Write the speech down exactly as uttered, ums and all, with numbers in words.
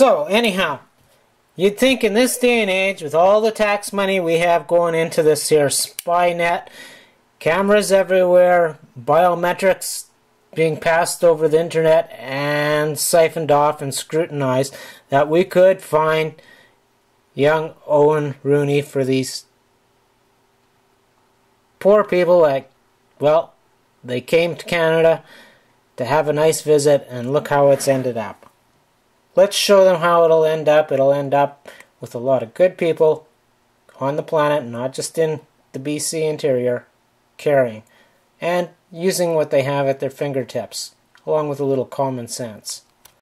So, anyhow, you'd think in this day and age, with all the tax money we have going into this here spy net, cameras everywhere, biometrics being passed over the internet and siphoned off and scrutinized, that we could find young Owen Rooney for these poor people like, well, they came to Canada to have a nice visit, and look how it's ended up. Let's show them how it'll end up. It'll end up with a lot of good people on the planet, not just in the B C interior, caring and using what they have at their fingertips, along with a little common sense.